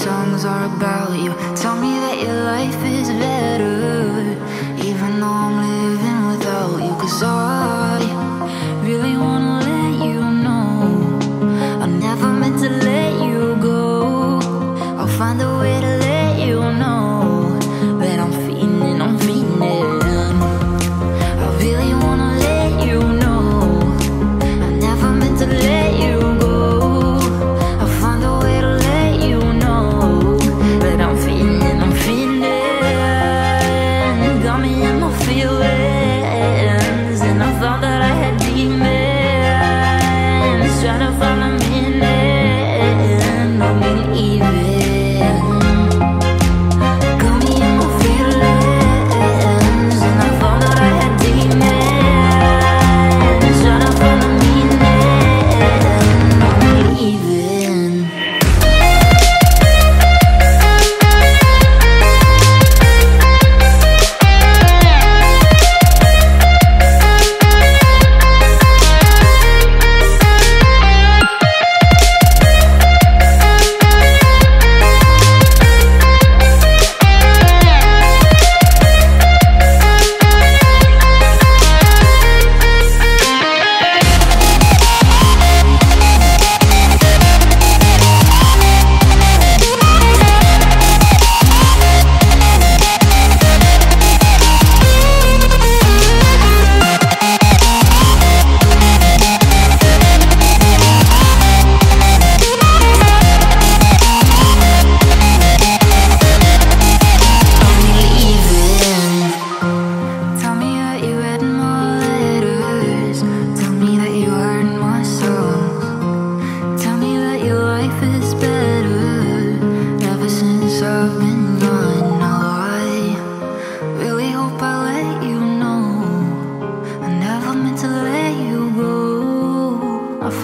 songs are about you. Tell me that your life is better, even though I'm living without you. 'Cause I really wanna let you know I never meant to let you go. I'll find a way to let you know that I'm fiending.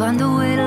Find a way to